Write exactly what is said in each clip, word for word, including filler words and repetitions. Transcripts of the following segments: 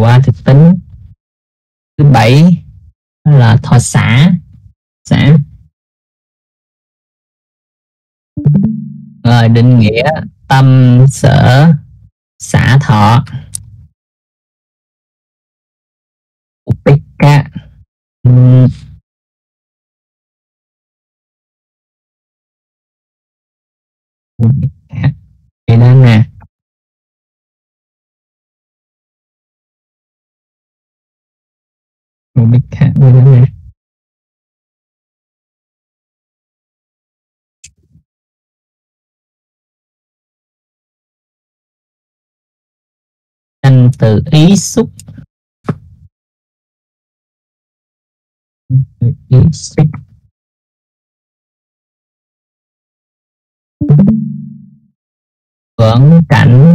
qua thực tính. Thứ bảy là thọ xã. Xã rồi định nghĩa tâm sở xã thọ upeka. Đây nè, upeka nè. Anh từ ý xúc, ý xúc vẫn cảnh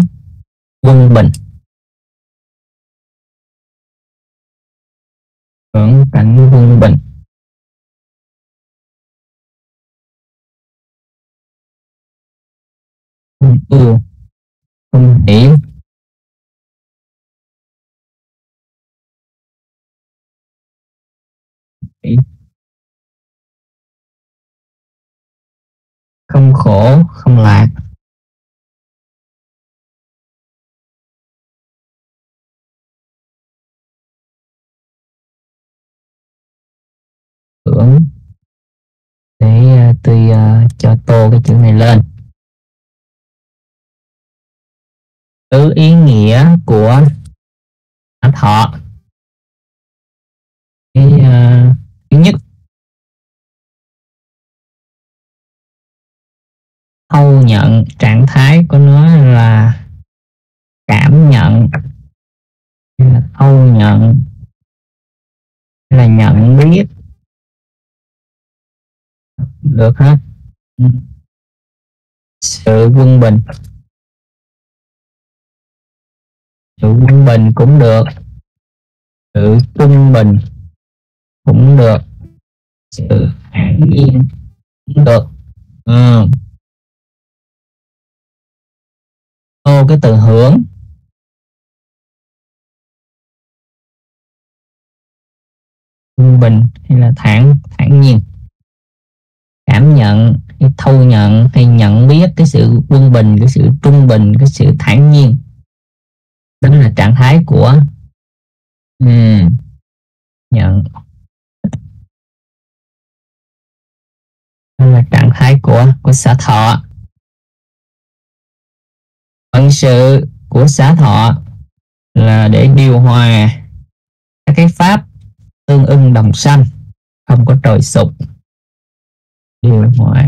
quân bình, vẫn cảnh quân bình. Không yêu, không hiểu, không khổ, không lạc. Tưởng để tôi uh, cho tô cái chữ này lên. Tứ ý nghĩa của thọ. Cái uh, thứ nhất, thâu nhận, trạng thái của nó là cảm nhận, là thâu nhận, là nhận biết được hết. Sự quân bình, sự quân bình cũng được, sự trung bình cũng được, sự an yên cũng được. Ừ. Ô cái từ hưởng, quân bình hay là thản thản nhiên, cảm nhận hay thâu nhận hay nhận biết cái sự quân bình, cái sự trung bình, cái sự thản nhiên, đó là trạng thái của ừ. nhận, đó là trạng thái của của xã thọ. Phận sự của xã thọ là để điều hòa các cái pháp tương ưng đồng sanh, không có trồi sụp. Điều hòa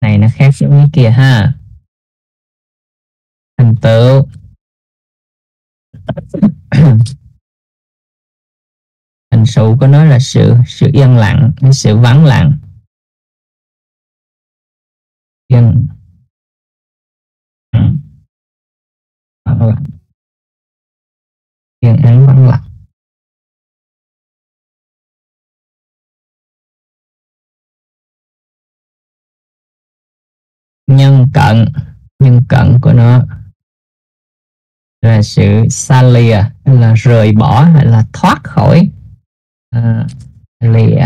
này nó khác những cái kia ha. Thành tựu thành sự của nó là sự sự yên lặng, sự vắng lặng, yên yên án, vắng lặng. Nhân cận, nhân cận của nó là sự xa lìa, là rời bỏ hay là thoát khỏi. À, lìa,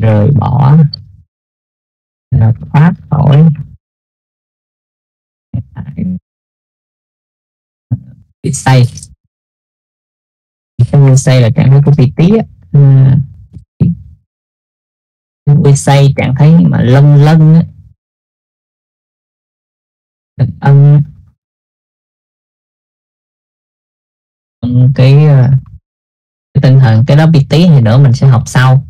rời bỏ, là thoát khỏi bị say. Bị say là trạng thái của bị tí. Bị say trạng thái mà lân lân á, ân cái, cái tinh thần, cái đó bị tí thì nữa mình sẽ học sau.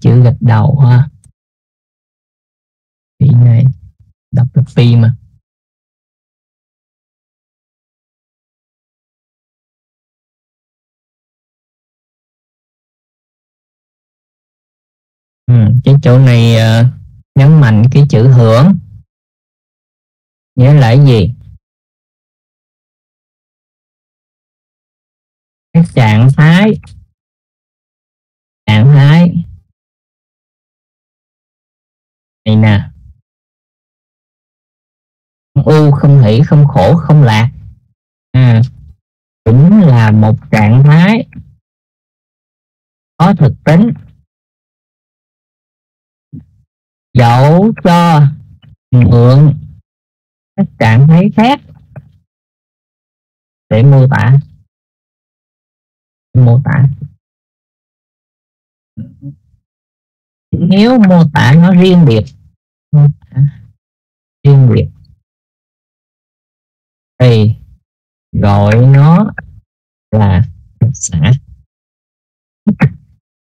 chữ gạch đầu ha. Phi này đọc là phi mà. Ừ, cái chỗ này uh, nhấn mạnh cái chữ hưởng nghĩa là gì? Các trạng thái trạng thái này nè, không ưu, không hỷ, không khổ, không lạc, à, cũng là một trạng thái có thực tính, dẫu cho mượn các trạng thái khác để mô tả mô tả nếu mô tả nó riêng biệt mô tả riêng biệt thì gọi nó là xã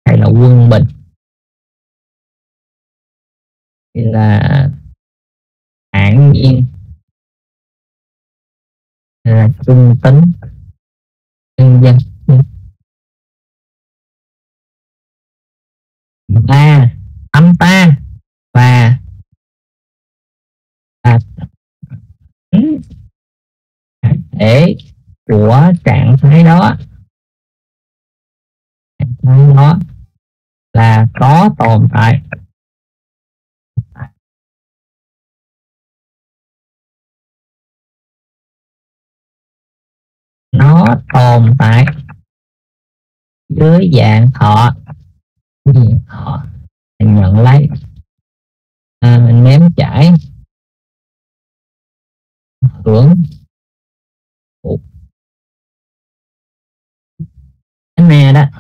hay là quân bình, thì là hãn nhiên, là trung tính, nhân dân. Ta, âm ta và là thể của trạng thái đó, trạng thái đó là có tồn tại. Nó tồn tại dưới dạng thọ, dạng thọ nhận lấy, à, mình nếm trải, hưởng. Cái này đó,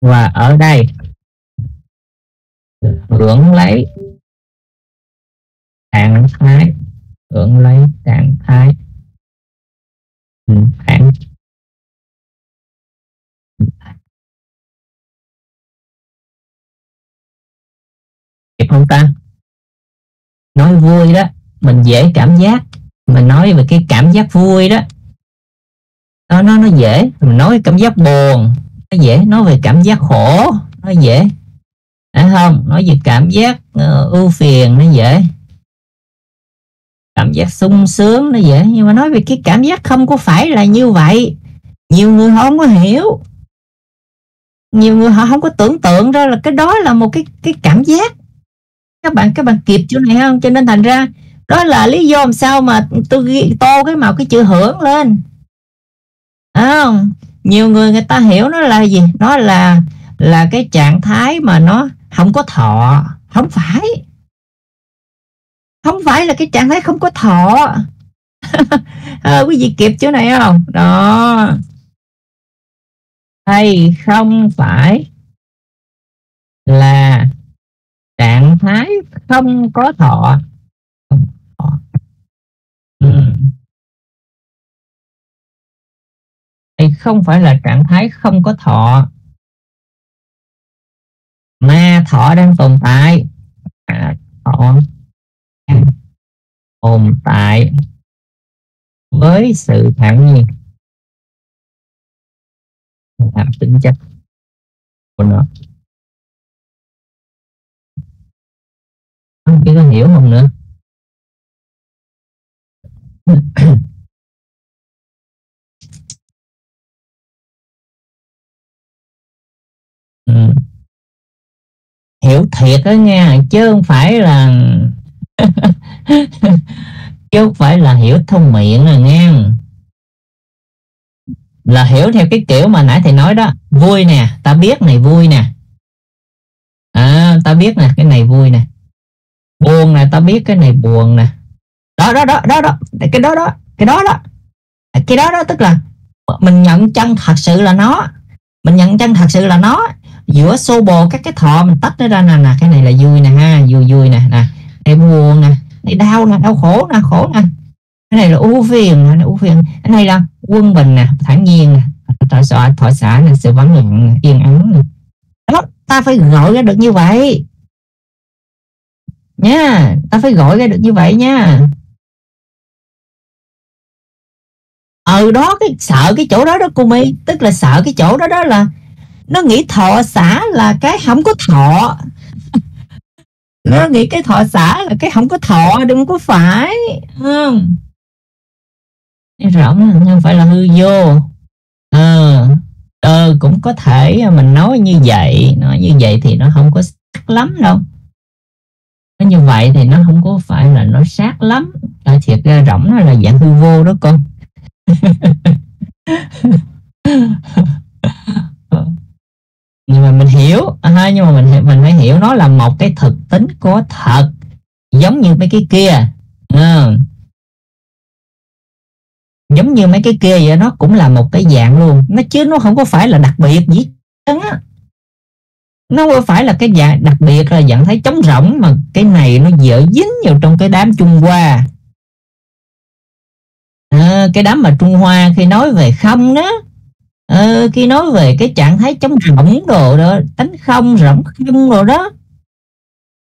và ở đây hưởng lấy trạng thái, hưởng lấy trạng thái phản kịp không ta? Nói vui đó mình dễ cảm giác, mình nói về cái cảm giác vui đó nó nó nó dễ, mình nói cảm giác buồn nó dễ, nói về cảm giác khổ nó dễ, phải không? Nói về cảm giác uh, ưu phiền nó dễ, cảm giác sung sướng nó dễ, nhưng mà nói về cái cảm giác không có phải là như vậy, nhiều người họ không có hiểu, nhiều người họ không có tưởng tượng ra là cái đó là một cái cái cảm giác. Các bạn các bạn kịp chỗ này không? Cho nên thành ra đó là lý do làm sao mà tôi ghi tô cái màu cái chữ hưởng lên. À, nhiều người người ta hiểu nó là gì? Nó là là cái trạng thái mà nó không có thọ, không phải. Không phải là cái trạng thái không có thọ. À, quý vị kịp chỗ này không? Đó. Hay không phải là trạng thái không có thọ. Ừ. Hay không phải là trạng thái không có thọ mà thọ đang tồn tại, à, thọ tồn tại với sự thản nhiên làm tính chất của nó. Không biết có hiểu không nữa. Ừ. Hiểu thiệt đó nha, chứ không phải là chứ không phải là hiểu thông miệng là nghe, là hiểu theo cái kiểu mà nãy thầy nói đó. Vui nè, ta biết này vui nè, à, ta biết nè cái này vui nè, buồn nè, ta biết cái này buồn nè, đó đó đó đó đó cái đó đó cái đó đó cái đó đó tức là mình nhận chân thật sự là nó, mình nhận chân thật sự là nó, giữa xô bồ các cái thọ mình tách nó ra nè. Nè cái này là vui nè ha, vui vui nè nè, cái buồn nè, cái đau nè, đau khổ nè, khổ nè, cái này là ưu phiền nè, ưu phiền, cái này là quân bình nè, thản nhiên nè, thọ xã nè, sự vắng lặng, yên ắng nè, Ta phải gọi ra được như vậy nha. Ta phải gọi ra được như vậy nha. Ừ đó, cái sợ cái chỗ đó đó cô My. Tức là sợ cái chỗ đó đó là nó nghĩ thọ xã là cái không có thọ. Nó nghĩ cái thọ xã là cái không có thọ. Đừng có phải không. Rỗng không phải là hư vô. Ờ Ờ cũng có thể mình nói như vậy. Nói như vậy thì nó không có sắc lắm đâu. Nói như vậy thì nó không có phải là nó sát lắm. Đó, thiệt ra rỗng nó là dạng hư vô đó con. Nhưng mà mình hiểu à, nhưng mà mình mình phải hiểu nó là một cái thực tính có thật, giống như mấy cái kia à. Giống như mấy cái kia vậy, nó cũng là một cái dạng luôn, nó chứ nó không có phải là đặc biệt gì á. Nó không phải là cái dạng đặc biệt là dạng thấy trống rỗng, mà cái này nó dở dính vào trong cái đám Trung Hoa. À, cái đám mà Trung Hoa khi nói về không đó, à, khi nói về cái trạng thái trống rỗng đồ đó, tánh không rỗng không rồi đó,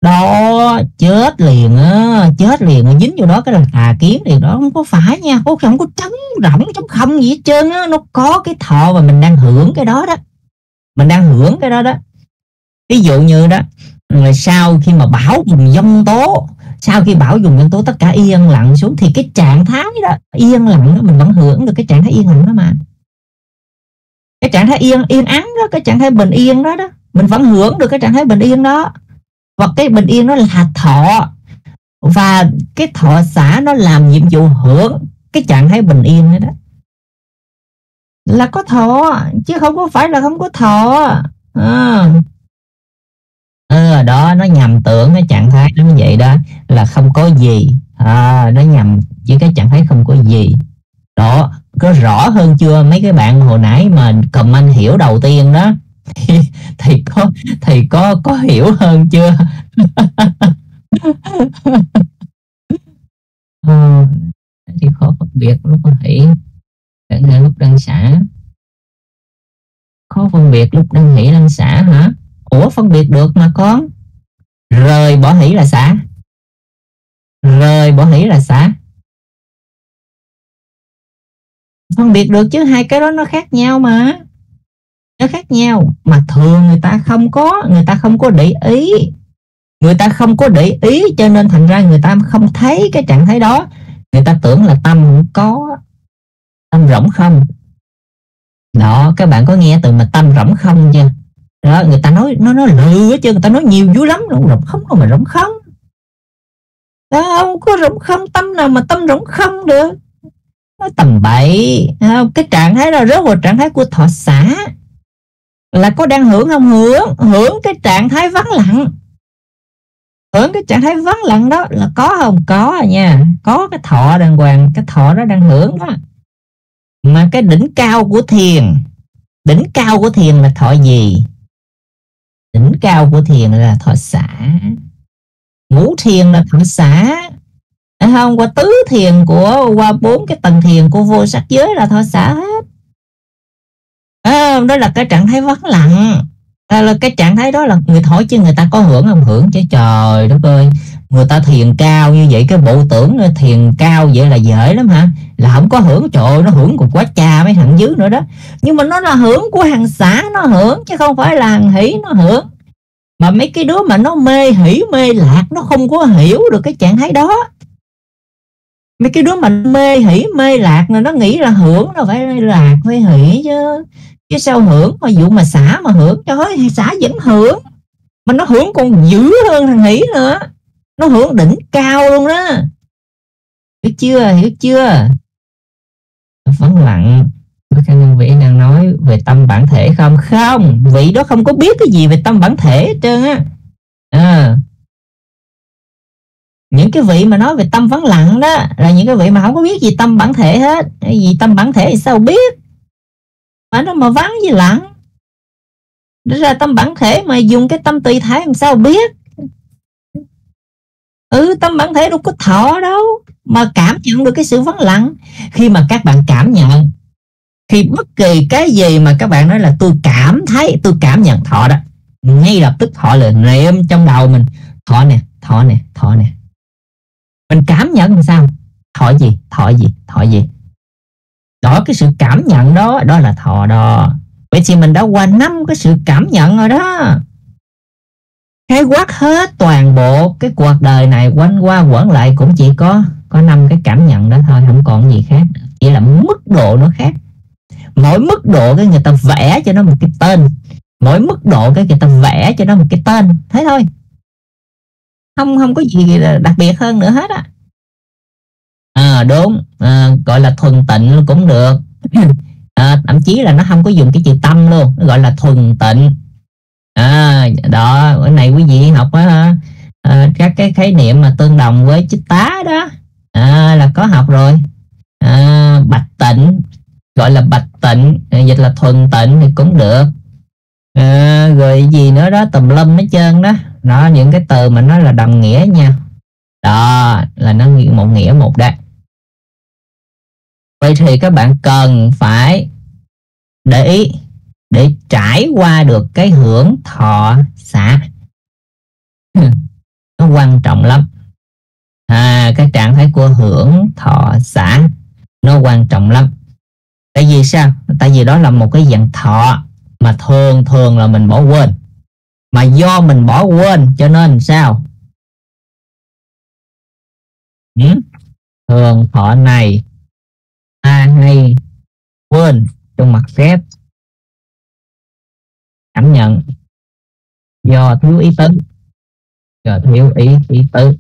đó chết liền á, chết liền mà dính vô đó cái là tà kiến thì đó không có phải nha, không, không có trống rỗng trống không gì hết trơn á, nó có cái thọ và mình đang hưởng cái đó đó, mình đang hưởng cái đó đó. Ví dụ như đó, rồi sau khi mà bão dùng giông tố. Sau khi bão dùng nhân tố tất cả yên lặng xuống thì cái trạng thái đó, yên lặng đó mình vẫn hưởng được cái trạng thái yên lặng đó mà. Cái trạng thái yên yên ắng đó, cái trạng thái bình yên đó đó, mình vẫn hưởng được cái trạng thái bình yên đó. Và cái bình yên nó là thọ. Và cái thọ xã nó làm nhiệm vụ hưởng cái trạng thái bình yên đó, đó. Là có thọ, chứ không có phải là không có thọ. À. Ừ, đó nó nhầm tưởng cái trạng thái nó như vậy đó là không có gì à, nó nhầm với cái trạng thái không có gì đó. Có rõ hơn chưa mấy cái bạn hồi nãy mà comment hiểu đầu tiên đó? thì, thì có thì có có hiểu hơn chưa? Ừ, thì khó phân biệt lúc hỉ đang lúc đang xả, khó phân biệt lúc đang hỉ đang xả hả? Ủa phân biệt được mà con. Rời bỏ hỷ là xả. Rời bỏ hỷ là xả. Phân biệt được chứ, hai cái đó nó khác nhau mà. Nó khác nhau mà thường người ta không có, người ta không có để ý. Người ta không có để ý cho nên thành ra người ta không thấy cái trạng thái đó. Người ta tưởng là tâm không có. Tâm rỗng không. Đó, các bạn có nghe từ mà tâm rỗng không chưa? Đó, người ta nói nó nó lừa hết trơn, người ta nói nhiều vui lắm, nó rỗng không đâu mà rỗng không. Đó, không có rỗng không, tâm nào mà tâm rỗng không được. Nó tầm bậy, cái trạng thái đó rớt vào trạng thái của thọ xã. Là có đang hưởng không? Hưởng, hưởng cái trạng thái vắng lặng. Hưởng cái trạng thái vắng lặng đó là có không? Có à nha, có cái thọ đàng hoàng, cái thọ đó đang hưởng đó. Mà cái đỉnh cao của thiền, đỉnh cao của thiền là thọ gì? Đỉnh cao của thiền là thọ xã. Ngũ thiền là thọ xã. Đấy không? Qua tứ thiền của, qua bốn cái tầng thiền của vô sắc giới là thọ xã hết. À, đó là cái trạng thái vắng lặng. À, là cái trạng thái đó là người thọ chứ người ta có hưởng không? Hưởng chứ, trời đất ơi. Người ta thiền cao như vậy, cái bộ tưởng thiền cao vậy là dễ lắm hả? Là không có hưởng, trời ơi, nó hưởng còn quá cha mấy thằng dưới nữa đó. Nhưng mà nó là hưởng của hàng xã nó hưởng, chứ không phải là hàng hỷ nó hưởng. Mà mấy cái đứa mà nó mê hỷ, mê lạc, nó không có hiểu được cái trạng thái đó. Mấy cái đứa mà mê hỷ, mê lạc này, nó nghĩ là hưởng, nó phải lạc, phải hỷ chứ. Chứ sao hưởng, mà dụ mà xã mà hưởng, trời ơi, xã vẫn hưởng. Mà nó hưởng còn dữ hơn thằng hỷ nữa. Nó hưởng đỉnh cao luôn đó. Hiểu chưa? Hiểu chưa? Vắng lặng. Có khả năng vị đang nói về tâm bản thể không? Không. Vị đó không có biết cái gì về tâm bản thể hết trơn á. À. Những cái vị mà nói về tâm vắng lặng đó là những cái vị mà không có biết gì tâm bản thể hết. Vì tâm bản thể thì sao biết? Mà nó mà vắng với lặng. Để ra tâm bản thể mà dùng cái tâm tùy thái làm sao biết? Ừ, tâm bản thể đâu có thọ đâu mà cảm nhận được cái sự vắng lặng. Khi mà các bạn cảm nhận, khi bất kỳ cái gì mà các bạn nói là tôi cảm thấy, tôi cảm nhận thọ đó, ngay lập tức thọ liền rệm trong đầu mình, thọ nè, thọ nè, thọ nè. Mình cảm nhận làm sao? Thọ gì, thọ gì, thọ gì. Đó, cái sự cảm nhận đó, đó là thọ đó. Vậy thì mình đã qua năm cái sự cảm nhận rồi đó. Khái quát hết toàn bộ cái cuộc đời này, quanh qua quẩn lại cũng chỉ có có năm cái cảm nhận đó thôi, không còn gì khác. Chỉ là mức độ nó khác. Mỗi mức độ cái người ta vẽ cho nó một cái tên, mỗi mức độ cái người ta vẽ cho nó một cái tên, thế thôi. Không không có gì đặc biệt hơn nữa hết á. À đúng, à, gọi là thuần tịnh cũng được. À, thậm chí là nó không có dùng cái chữ tâm luôn, nó gọi là thuần tịnh. À, đó, cái này quý vị học á, à, các cái khái niệm mà tương đồng với chích tá đó, à, là có học rồi. À, bạch tịnh, gọi là bạch tịnh, dịch là thuần tịnh thì cũng được. À, rồi gì nữa đó, tùm lum hết trơn đó. Đó, những cái từ mà nó là đồng nghĩa nha. Đó, là nó một nghĩa một đấy. Vậy thì các bạn cần phải để ý để trải qua được cái hưởng thọ xả. Nó quan trọng lắm. À, cái trạng thái của hưởng thọ xả nó quan trọng lắm. Tại vì sao? Tại vì đó là một cái dạng thọ mà thường thường là mình bỏ quên. Mà do mình bỏ quên cho nên sao? Ừ? Thường thọ này ta hay quên trong mặt kép cảm nhận do thiếu ý tứ, do thiếu ý ý tứ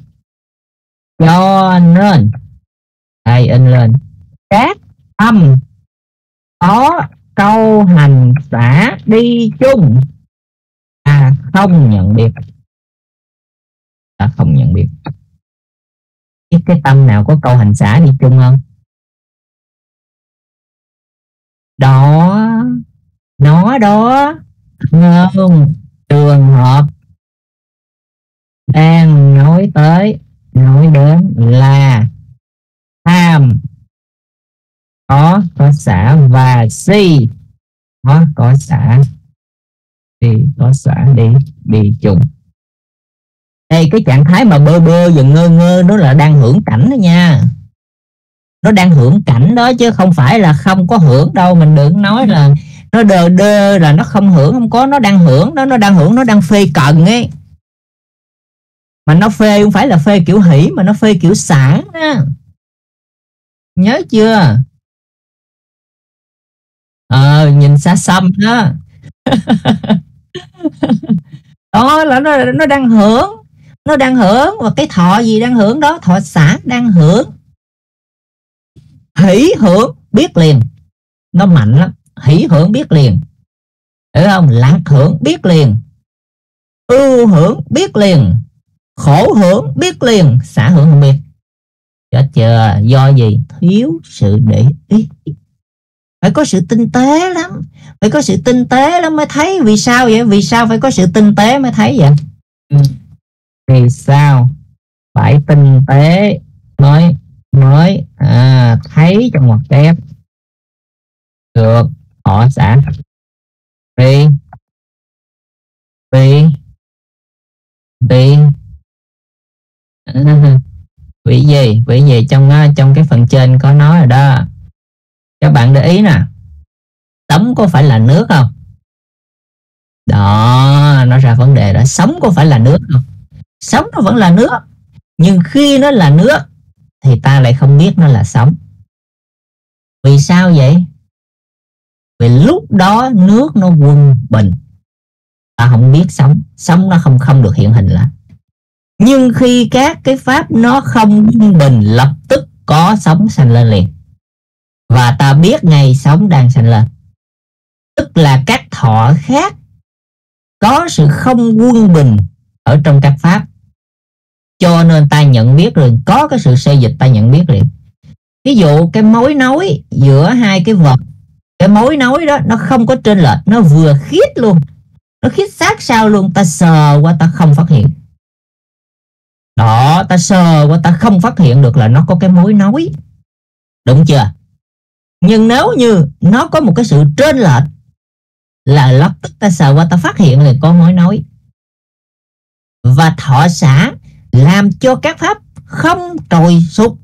cho nên hay in lên các âm có câu hành xả đi chung ta không nhận biết, ta không nhận biết. Biết cái tâm nào có câu hành xả đi chung không? Đó, nó đó, không, trường hợp đang nói tới, nói đến là tham có có xả và si có có xả đi, có xả đi đi chung. Đây cái trạng thái mà bơ bơ và ngơ ngơ đó là đang hưởng cảnh đó nha. Nó đang hưởng cảnh đó chứ không phải là không có hưởng đâu. Mình đừng nói là nó đơ đơ là nó không hưởng, không có. Nó đang hưởng đó, nó đang hưởng, nó đang phê cần ấy. Mà nó phê không phải là phê kiểu hỉ mà nó phê kiểu sảng đó. Nhớ chưa? Ờ, à, nhìn xa xăm đó. Đó là nó, nó đang hưởng. Nó đang hưởng. Và cái thọ gì đang hưởng đó? Thọ sảng đang hưởng. Hỷ hưởng biết liền. Nó mạnh lắm. Hỷ hưởng biết liền, hiểu không? Lạc hưởng biết liền, ưu hưởng biết liền, khổ hưởng biết liền, xả hưởng không biết. Chết chưa? Do gì? Thiếu sự để ý. Phải có sự tinh tế lắm. Phải có sự tinh tế lắm mới thấy. Vì sao vậy? Vì sao phải có sự tinh tế mới thấy vậy? Ừ. Vì sao phải tinh tế mới mới à, thấy trong ngoặc kép được thọ xả đi đi đi vị gì vị gì trong trong cái phần trên có nói rồi đó. Các bạn để ý nè, sống có phải là nước không? Đó, nó ra vấn đề đó. Sống có phải là nước không? Sống nó vẫn là nước, nhưng khi nó là nước thì ta lại không biết nó là sống. Vì sao vậy? Vì lúc đó nước nó quân bình, ta không biết sống, sống nó không không được hiện hình lại. Nhưng khi các cái pháp nó không quân bình, lập tức có sống sanh lên liền. Và ta biết ngay sống đang sanh lên. Tức là các thọ khác có sự không quân bình ở trong các pháp, cho nên ta nhận biết liền. Có cái sự xê dịch ta nhận biết liền. Ví dụ cái mối nối giữa hai cái vật, cái mối nối đó nó không có trên lệch, nó vừa khít luôn, nó khít sát sao luôn. Ta sờ qua ta không phát hiện. Đó, ta sờ qua ta không phát hiện được là nó có cái mối nối, đúng chưa? Nhưng nếu như nó có một cái sự trên lệch là lập tức ta sờ qua ta phát hiện là có mối nối. Và thọ xả làm cho các pháp không trồi sụp,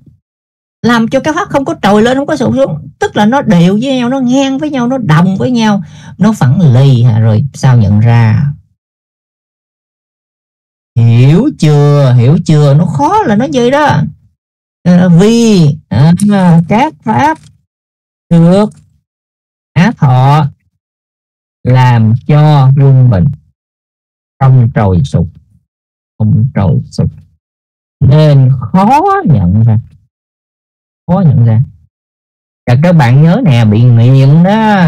làm cho các pháp không có trồi lên, không có sụp xuống, tức là nó đều với nhau, nó ngang với nhau, nó đồng với nhau, nó phẳng lì. Rồi sao nhận ra? Hiểu chưa? Hiểu chưa? Nó khó là nó vậy đó. Vì các pháp được á thọ làm cho luân bình không trồi sụp, không trồi sụp nên khó nhận ra, khó nhận ra. Và các bạn nhớ nè, bị nghiện đó,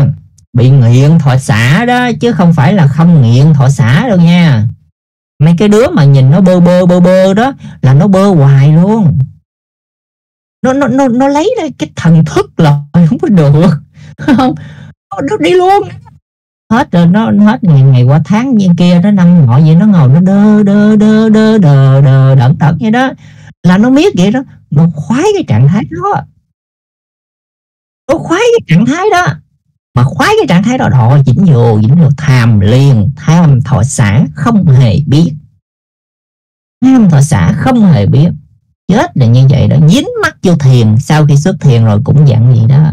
bị nghiện thọ xả đó, chứ không phải là không nghiện thọ xả đâu nha. Mấy cái đứa mà nhìn nó bơ bơ bơ bơ đó là nó bơ hoài luôn. Nó nó nó nó lấy ra cái thần thức là không có được, không nó đi luôn. Hết rồi, nó hết ngày ngày qua tháng như kia đó, năm ngọ vậy, nó ngồi nó đơ đơ đơ đơ đơ đơ đẩn đẩn vậy đó, là nó biết vậy đó, nó khoái cái trạng thái đó, nó khoái cái trạng thái đó. Mà khoái cái trạng thái đó đọ dính vô, dính vô tham liền, tham thọ xả không hề biết, tham thọ xả không hề biết, chết là như vậy đó. Dính mắt vô thiền, sau khi xuất thiền rồi cũng dạng vậy đó.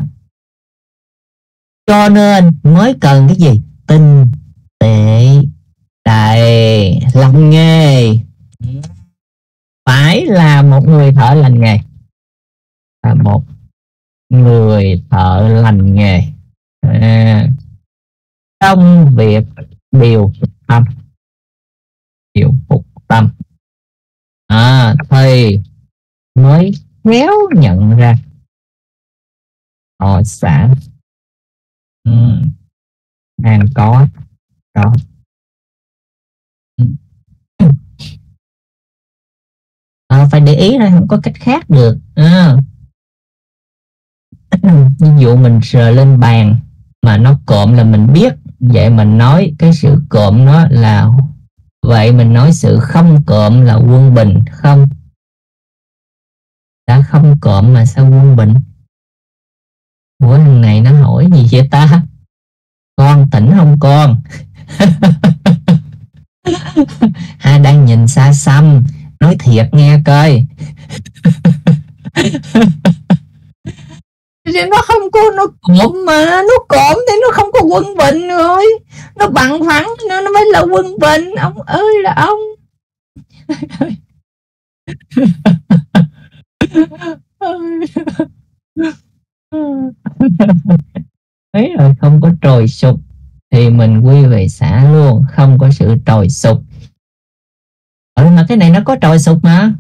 Cho nên mới cần cái gì? Tinh tệ đại lành nghề, phải là một người thợ lành nghề, là một người thợ lành nghề à, trong việc điều phục tâm, điều phục tâm à, thì mới khéo nhận ra thọ xả đang có đó. À, phải để ý thôi, không có cách khác được à. Ví dụ mình sờ lên bàn mà nó cộm là mình biết, vậy mình nói cái sự cộm nó là, vậy mình nói sự không cộm là quân bình không? Đã không cộm mà sao quân bình? Ủa, thằng này nó hỏi gì vậy ta? Con tỉnh không con? Hai đang nhìn xa xăm, nói thiệt nghe coi. Nó không có, nó cộm mà, nó cộm thì nó không có quân bình rồi. Nó bằng phẳng, nó mới là quân bình. Ông ơi là ông. Đấy rồi, không có trồi sụp thì mình quy về xả luôn, không có sự trồi sụp. Ở mà cái này nó có trồi sụp mà,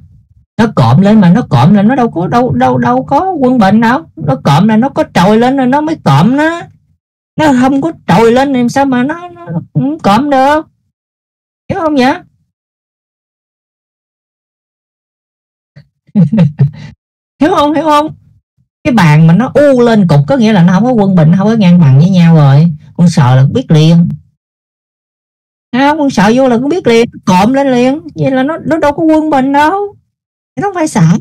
nó cộm lên mà, nó cộm là nó đâu có đâu đâu đâu có quân bình đâu. Nó cộm là nó có trồi lên rồi nó mới cộm nó, nó không có trồi lên thì sao mà nó, nó, nó cộm được, hiểu không vậy? Hiểu không? Hiểu không? Cái bàn mà nó u lên cục có nghĩa là nó không có quân bình, không có ngang bằng với nhau rồi. Con sợ là biết liền, à, con sợ vô là cũng biết liền, cộm lên liền, vậy là nó, nó đâu có quân bình đâu, nó không phải xả.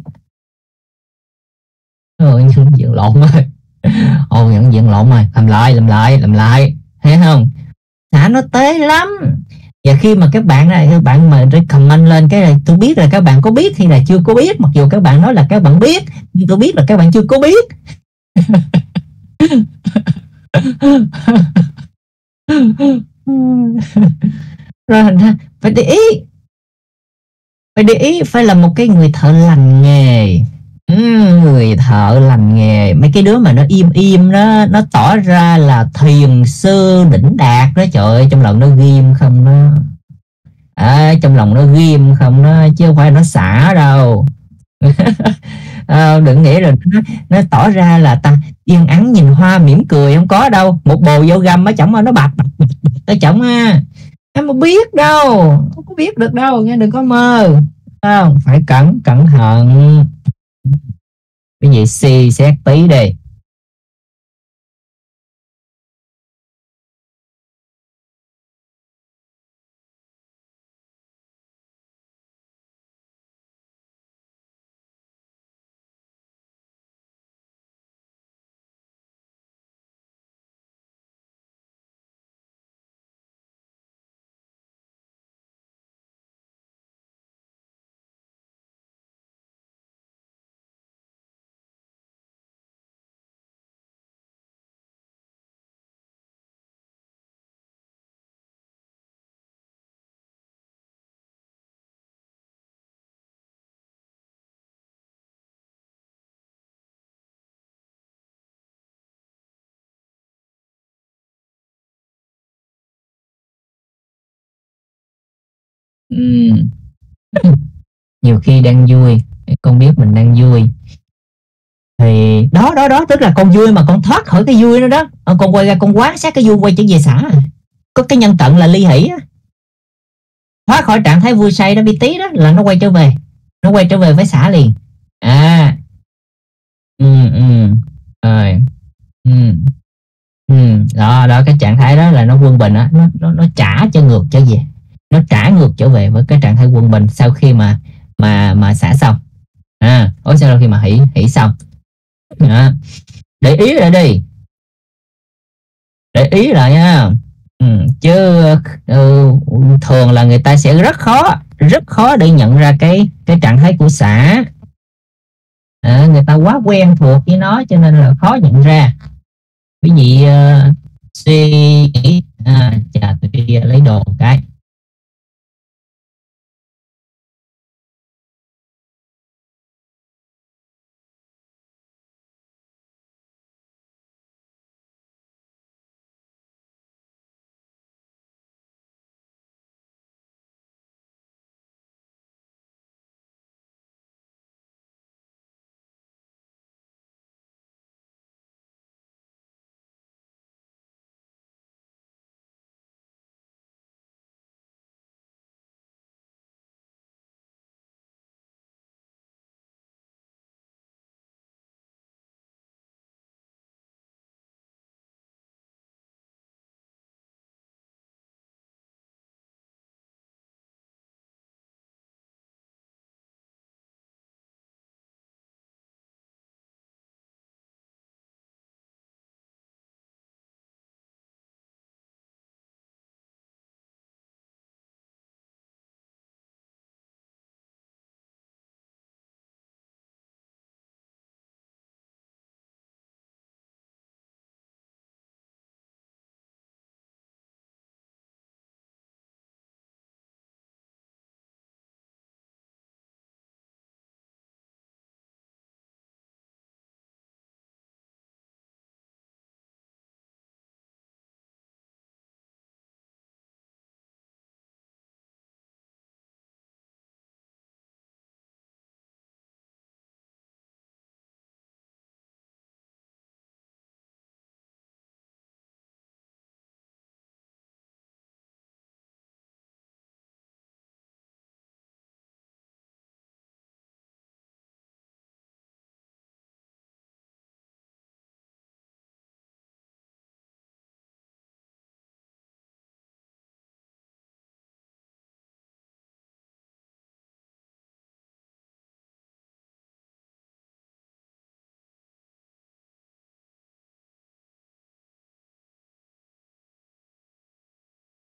Ừ, nhận diện lộn rồi. Ồ, nhận diện lộn rồi, làm lại, làm lại, làm lại, thấy không? Xả nó tế lắm. Và khi mà các bạn này, các bạn mà recommend lên cái này, tôi biết là các bạn có biết hay là chưa có biết, mặc dù các bạn nói là các bạn biết, nhưng tôi biết là các bạn chưa có biết. Rồi thành ra phải để ý, phải để ý, phải là một cái người thợ lành nghề. Ừ, người thợ lành nghề. Mấy cái đứa mà nó im im đó, nó tỏ ra là thiền sư đỉnh đạt đó, trời ơi, trong lòng nó ghim không đó à, trong lòng nó ghim không đó, chứ không phải nó xả đâu. À, đừng nghĩ là nó, nó tỏ ra là ta yên ắng nhìn hoa mỉm cười, không có đâu. Một bồ vô gầm ở chổng nó bạc ở chổng ha, em không biết đâu, không có biết được đâu nghe, đừng có mơ. Không, phải cẩn cẩn thận. Cái gì suy xét tí đi. Ừm. Nhiều khi đang vui, con biết mình đang vui thì đó đó đó tức là con vui mà con thoát khỏi cái vui đó đó, à, con quay ra con quán sát cái vui quay trở về xã, có cái nhân tận là ly hỷ á, thoát khỏi trạng thái vui say đó bi tí đó là nó quay trở về, nó quay trở về với xã liền. À ừ ừ rồi ừ ừ đó đó cái trạng thái đó là nó quân bình á, nó nó nó trả cho ngược trở về, nó trả ngược trở về với cái trạng thái quân bình sau khi mà mà mà xã xong, à ối sau khi mà hỷ hỷ xong. Đó. Để ý lại đi, để ý lại nha. Ừ, chứ ừ, thường là người ta sẽ rất khó rất khó để nhận ra cái cái trạng thái của xã, à, người ta quá quen thuộc với nó cho nên là khó nhận ra. Quý vị uh, suy nghĩ, à, chà tôi đi lấy đồ một cái.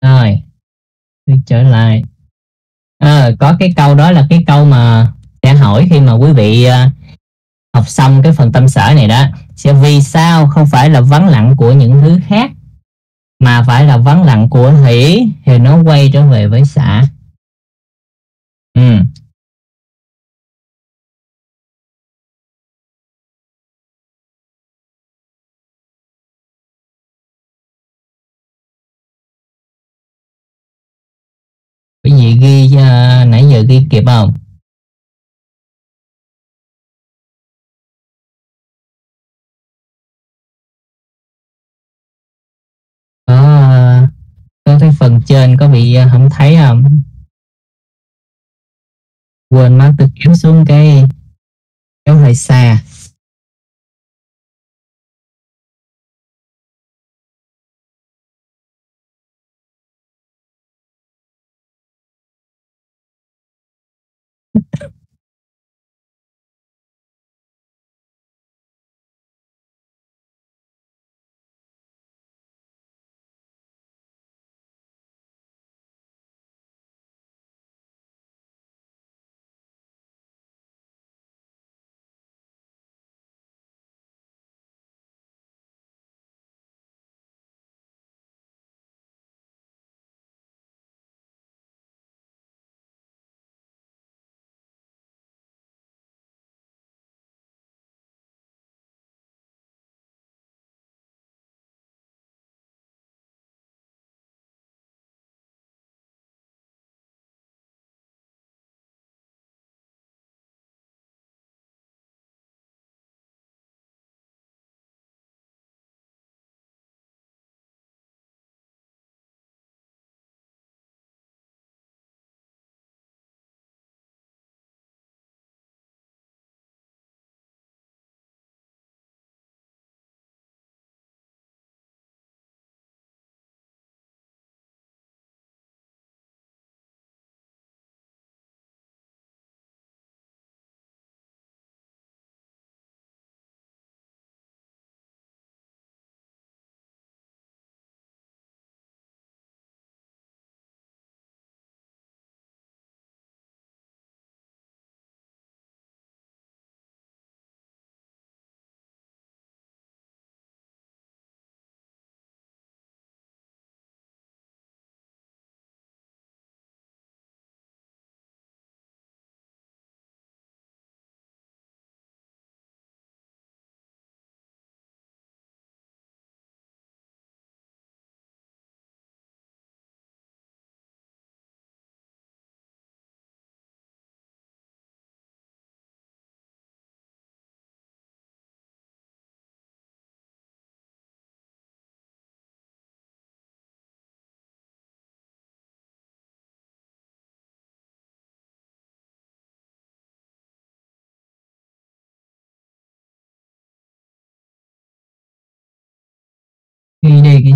Rồi đi trở lại, à, có cái câu đó là cái câu mà sẽ hỏi khi mà quý vị uh, học xong cái phần tâm sở này đó, sẽ vì sao không phải là vắng lặng của những thứ khác mà phải là vắng lặng của hỷ thì nó quay trở về với xã. Ừ. Quý vị ghi uh, nãy giờ ghi kịp không? Có, có cái phần trên có bị uh, không thấy không? Quên mất, tôi kéo xuống cái kéo hơi xa.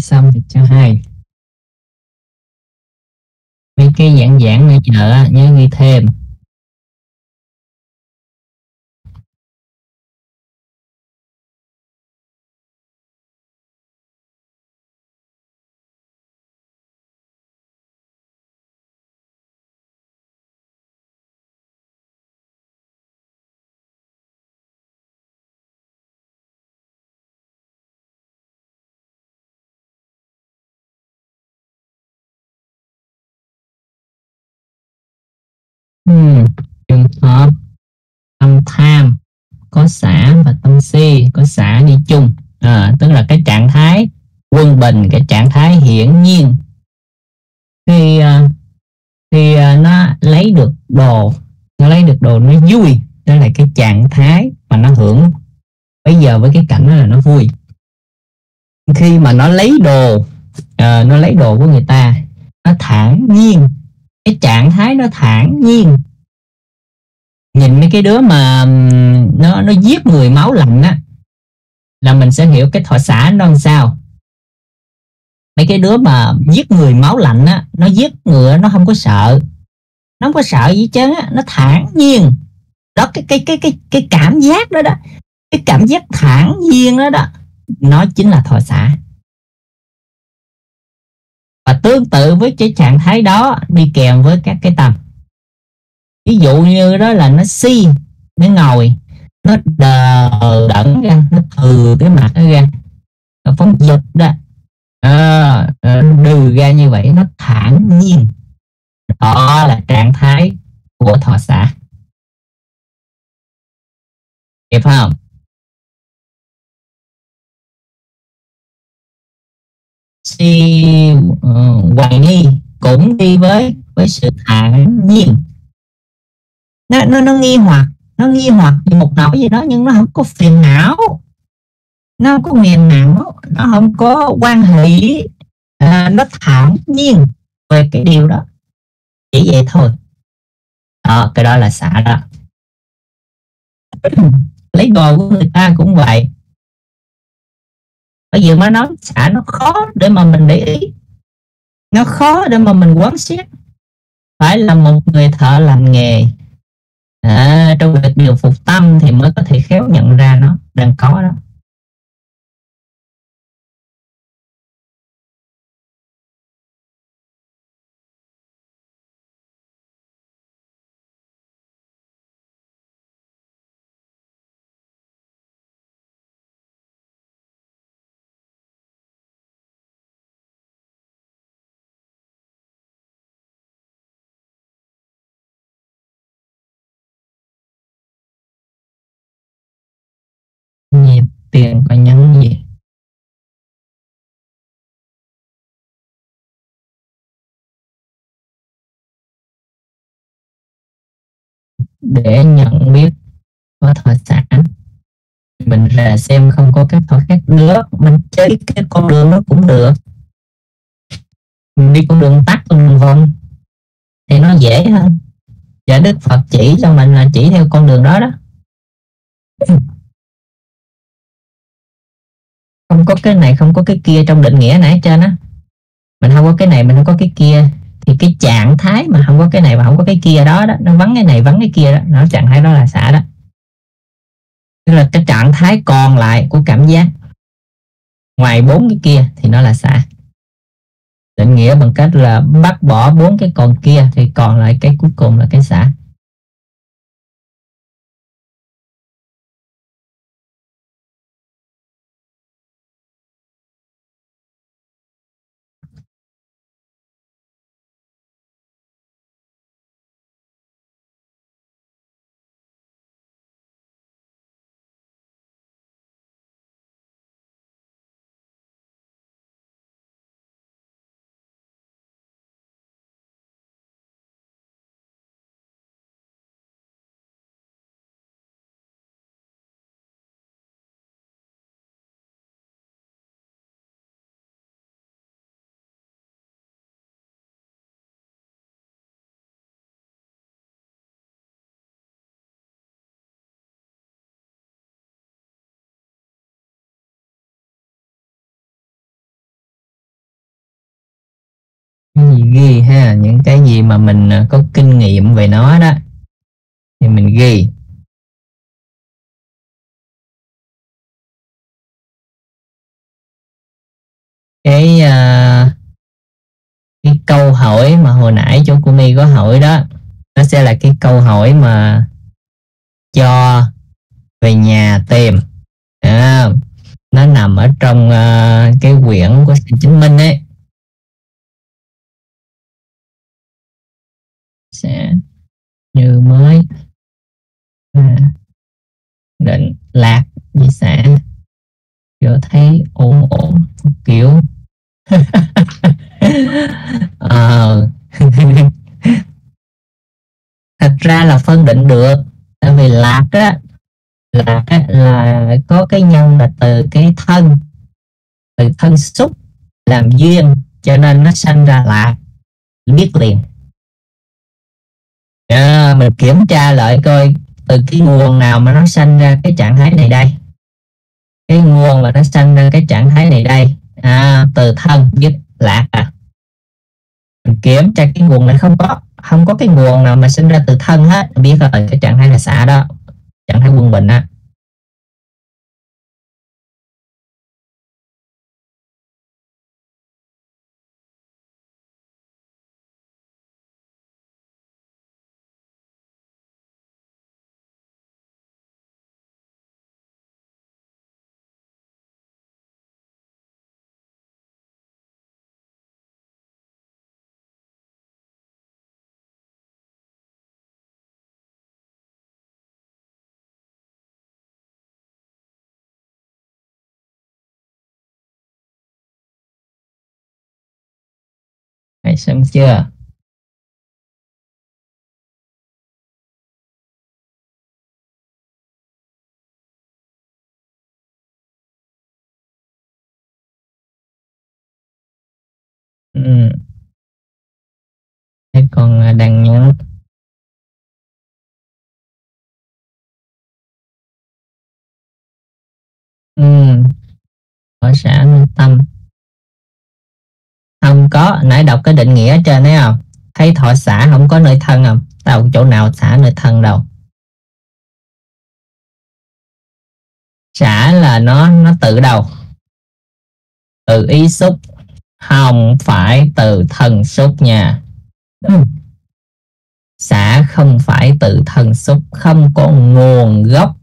xong thì cho hai. Mấy cái giảng giảng nãy giờ nhớ ghi thêm. Hmm. Trường hợp tâm tham có xả và tâm si có xả đi chung, à, tức là cái trạng thái quân bình, cái trạng thái hiển nhiên khi khi nó lấy được đồ, nó lấy được đồ nó vui, đó là cái trạng thái mà nó hưởng bây giờ với cái cảnh đó là nó vui. Khi mà nó lấy đồ, à, nó lấy đồ của người ta, nó thản nhiên, cái trạng thái nó thản nhiên. Nhìn mấy cái đứa mà nó nó giết người máu lạnh á là mình sẽ hiểu cái thọ xã nó làm sao. Mấy cái đứa mà giết người máu lạnh á, nó giết người nó không có sợ, nó không có sợ gì chứ, nó thản nhiên đó. Cái cái cái cái cái cảm giác đó đó, cái cảm giác thản nhiên đó đó, nó chính là thọ xã. Và tương tự với cái trạng thái đó đi kèm với các cái tâm, ví dụ như đó là nó si, nó ngồi, nó đờ đẫn ra, nó thừ cái mặt nó ra, nó phóng dịch đó, à, nó đừ ra như vậy, nó thản nhiên. Đó là trạng thái của thọ xã. Hiểu không? Si uh, hoài nghi cũng đi với với sự thản nhiên. Nó nó nó nghi hoặc, nó nghi hoặc về một nỗi gì đó nhưng nó không có phiền não, nó không có nghiền não, nó không có quan hỷ, à, nó thản nhiên về cái điều đó, chỉ vậy thôi. Đó, cái đó là xả đó. Lấy đồ của người ta cũng vậy. Bây giờ mà nói xả nó khó để mà mình để ý, nó khó để mà mình quán xét. Phải là một người thợ lành nghề, à, trong việc điều phục tâm thì mới có thể khéo nhận ra nó đang có đó. Nhịp tiền có nhắn gì? Để nhận biết có thọ xã, mình ra xem không có cái thọ khác nữa, mình chơi cái con đường nó cũng được. Mình đi con đường tắt, con đường vòng thì nó dễ hơn. Và Đức Phật chỉ cho mình là chỉ theo con đường đó đó, không có cái này, không có cái kia. Trong định nghĩa nãy trên á, mình không có cái này, mình không có cái kia, thì cái trạng thái mà không có cái này và không có cái kia đó đó, nó vắng cái này vắng cái kia đó, nó trạng thái đó là xả đó. Tức là cái trạng thái còn lại của cảm giác ngoài bốn cái kia thì nó là xả. Định nghĩa bằng cách là bác bỏ bốn cái còn kia thì còn lại cái cuối cùng là cái xả. Cái gì ghi ha, những cái gì mà mình có kinh nghiệm về nó đó thì mình ghi. Cái uh, cái câu hỏi mà hồi nãy chỗ của mi có hỏi đó, nó sẽ là cái câu hỏi mà cho về nhà tìm à, nó nằm ở trong uh, cái quyển của Sài Chính Minh ấy. Sẽ như mới à, định lạc di sản giờ thấy ổn ổn kiểu ờ thật ra là phân định được, tại vì lạc á là, là có cái nhân là từ cái thân, từ thân xúc làm duyên, cho nên nó sanh ra lạc, biết liền. À, mình kiểm tra lại coi từ cái nguồn nào mà nó sanh ra cái trạng thái này đây. Cái nguồn là nó sanh ra cái trạng thái này đây à, từ thân biết lạc à. Mình kiểm tra cái nguồn này không có, không có cái nguồn nào mà sinh ra từ thân hết, biết rồi cái trạng thái là xả đó, trạng thái quân bình á. Xem chưa? Ừ. Thế còn đang nhắn. Ừ. Ở xã Tâm. Không có, nãy đọc cái định nghĩa trên đấy không? Thấy thọ xả không có nơi thân không? Đâu chỗ nào xả nơi thân đâu. Xả là nó nó tự đâu? Từ ý xúc, không phải từ thân xúc nha. Xả không phải từ thân xúc, không có nguồn gốc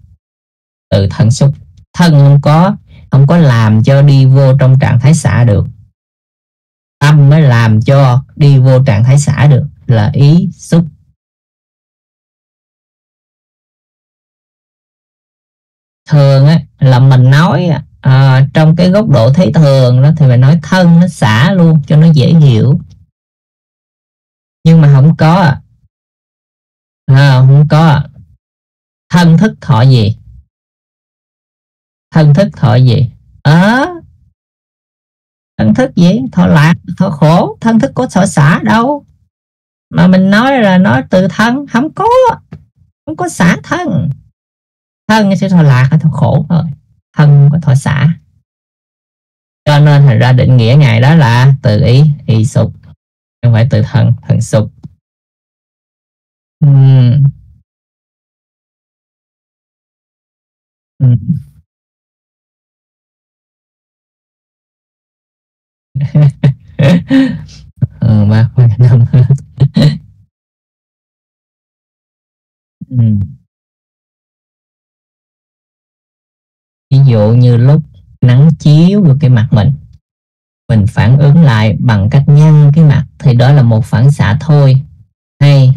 từ thân xúc. Thân không có, không có làm cho đi vô trong trạng thái xả được. Tâm mới làm cho đi vô trạng thái xả được, là ý xúc. Thường á, là mình nói à, trong cái góc độ thấy thường đó, thì mình nói thân nó xả luôn cho nó dễ hiểu. Nhưng mà không có à, à không có à. Thân thức thọ gì? Thân thức thọ gì? Ờ à, thân thức gì? Thọ lạc, thọ khổ. Thân thức có thọ xả đâu, mà mình nói là nói từ thân. Không có, không có xả thân. Thân sẽ thọ lạc hay thọ khổ thôi, thân có thọ xả. Cho nên thành ra định nghĩa ngài đó là từ ý, ý xúc, không phải từ thân, thân xúc. uhm. uhm. ừ, ba ba năm. ừ. Ví dụ như lúc nắng chiếu vô cái mặt mình, mình phản ứng lại bằng cách nhăn cái mặt, thì đó là một phản xạ thôi. Hay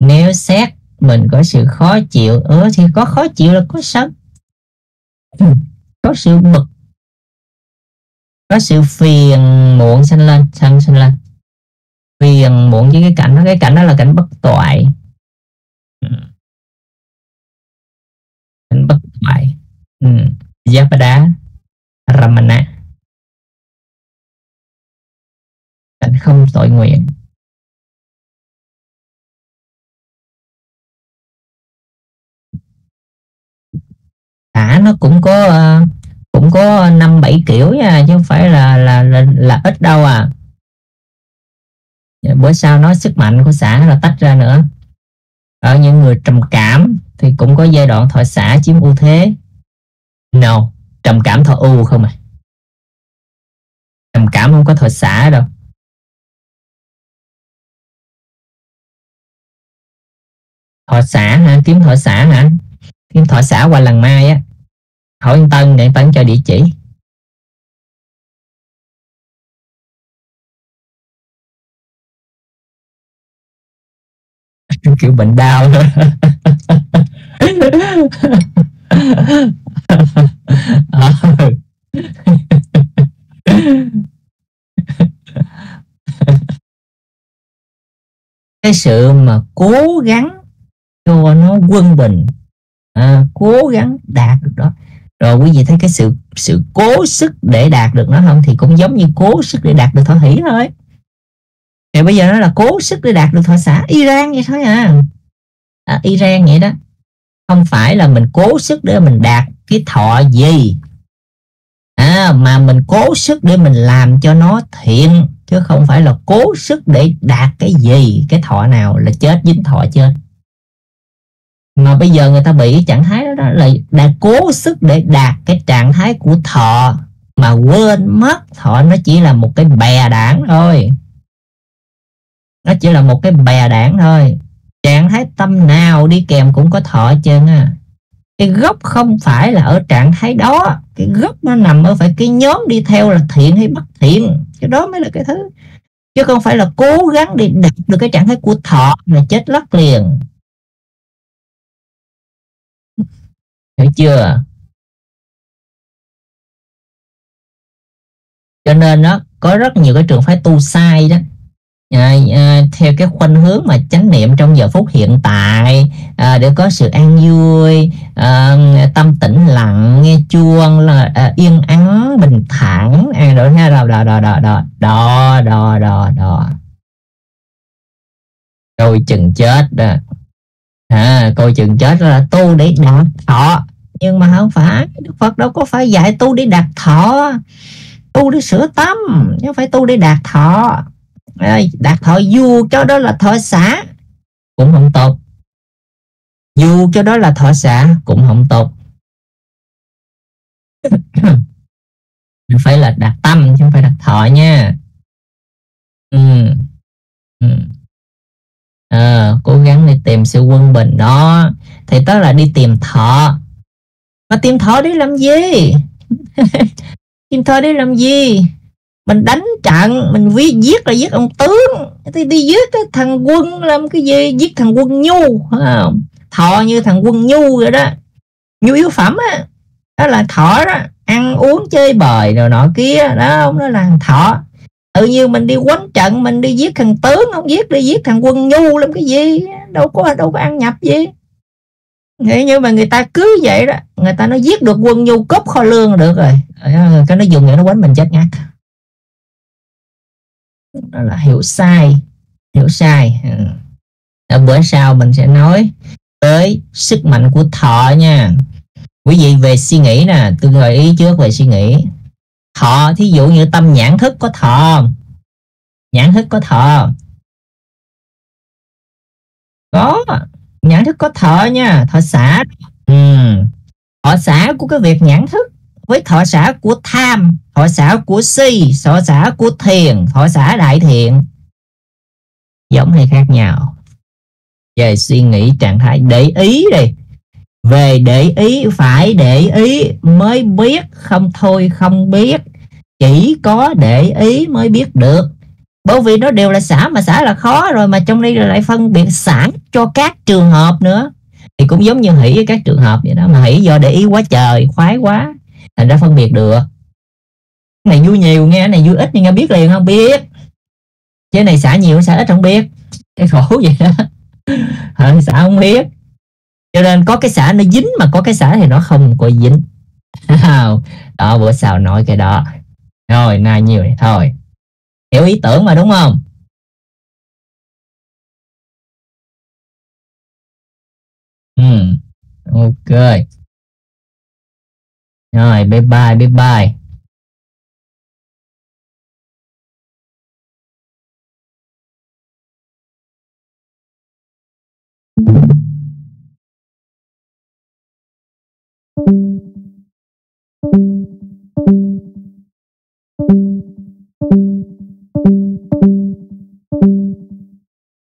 nếu xét mình có sự khó chịu, ớ thì có khó chịu là có sân, có sự bực, có sự phiền muộn sanh lên, sanh sanh lên phiền muộn với cái cảnh đó. Cái cảnh đó là cảnh bất toại, cảnh bất toại. ừ. Yapada Ramana, cảnh không tội nguyện. Cả nó cũng có uh, cũng có năm bảy kiểu nha, chứ không phải là là là, là ít đâu à. Bữa sau nói sức mạnh của xả là tách ra nữa. Ở những người trầm cảm thì cũng có giai đoạn thọ xả chiếm ưu thế. No, trầm cảm thọ ưu không à? Trầm cảm không có thọ xả đâu. Thọ xả hả? Kiếm thọ xả hả? Kiếm thọ xả qua lần mai á. Hỏi anh Tân để Tân cho địa chỉ. Kiểu bệnh đau thôi. Cái sự mà cố gắng cho nó quân bình, à, cố gắng đạt được đó. Rồi quý vị thấy cái sự sự cố sức để đạt được nó không, thì cũng giống như cố sức để đạt được thọ hỷ thôi. Thì bây giờ nó là cố sức để đạt được thọ xả. Iran vậy thôi à. à Iran vậy đó. Không phải là mình cố sức để mình đạt cái thọ gì, à, mà mình cố sức để mình làm cho nó thiện, chứ không phải là cố sức để đạt cái gì, cái thọ nào là chết, dính thọ chết. Mà bây giờ người ta bị trạng thái đó, đó là đã cố sức để đạt cái trạng thái của thọ mà quên mất thọ nó chỉ là một cái bè đảng thôi. Nó chỉ là một cái bè đảng thôi. Trạng thái tâm nào đi kèm cũng có thọ chân à. Cái gốc không phải là ở trạng thái đó. Cái gốc nó nằm ở phải cái nhóm đi theo là thiện hay bất thiện. Cái đó mới là cái thứ. Chứ không phải là cố gắng để đạt được cái trạng thái của thọ là chết lắc liền. Hiểu chưa? Cho nên đó, có rất nhiều cái trường phái tu sai đó. À, à, theo cái khuynh hướng mà chánh niệm trong giờ phút hiện tại, à, để có sự an vui, à, tâm tĩnh lặng, nghe chuông là à, yên ắng bình thản, à, đó ha, đó đó đó đó đó đó đó đó coi chừng chết đó, à, coi chừng chết đó là tu để đạt thọ. Nhưng mà không phải, Đức Phật đâu có phải dạy tu để đạt thọ, tu để sửa tâm, chứ phải tu để đạt thọ. Đạt thọ du cho đó là thọ xả cũng không tốt, du cho đó là thọ xả cũng không tốt. Phải là đạt tâm chứ không phải đạt thọ nha. ừ. Ừ. À, cố gắng đi tìm sự quân bình đó, thì tức là đi tìm thọ. Mà tìm thọ để làm gì? Tìm thọ để làm gì? Mình đánh trận, mình vi giết là giết ông tướng, thì đi giết cái thằng quân làm cái gì? Giết thằng quân nhu, không? Thọ như thằng quân nhu rồi đó, nhu yếu phẩm á, đó là thọ đó, ăn uống chơi bời rồi nọ kia đó, ông đó là thọ. Tự nhiên mình đi quánh trận, mình đi giết thằng tướng, không giết đi giết thằng quân nhu làm cái gì? Đâu có đâu có ăn nhập gì. Thế nhưng mà người ta cứ vậy đó, người ta nó giết được quân nhu cướp kho lương được rồi, cái nó dùng vậy nó quánh mình chết ngắt. Đó là hiểu sai, hiểu sai. Ở bữa sau mình sẽ nói tới sức mạnh của thọ nha. Quý vị về suy nghĩ nè, tôi gợi ý trước về suy nghĩ. Thọ, thí dụ như tâm nhãn thức có thọ, nhãn thức có thọ, có nhãn thức có thọ nha, thọ xả. ừ. Thọ xả của cái việc nhãn thức với thọ xả của tham, thọ xả của si, thọ xả của thiền, thọ xả đại thiện, giống hay khác nhau? Về suy nghĩ trạng thái, để ý đi. Về để ý, phải để ý mới biết, không thôi không biết. Chỉ có để ý mới biết được. Bởi vì nó đều là xả, mà xả là khó rồi, mà trong đây lại phân biệt xả cho các trường hợp nữa. Thì cũng giống như hỷ với các trường hợp vậy đó. Mà hỷ do để ý quá trời, khoái quá, thành ra phân biệt được. Cái này vui nhiều nghe, cái này vui ít nhưng nghe biết liền không biết. Chứ này xả nhiều xả ít không biết, cái khổ vậy đó. Hả, xả không biết. Cho nên có cái xả nó dính, mà có cái xả thì nó không có dính. Đó, bữa sau nói cái đó. Rồi, nay nhiều này thôi. Hiểu ý tưởng mà đúng không? Ừ, ok. Rồi, bye bye, bye bye. Thank you.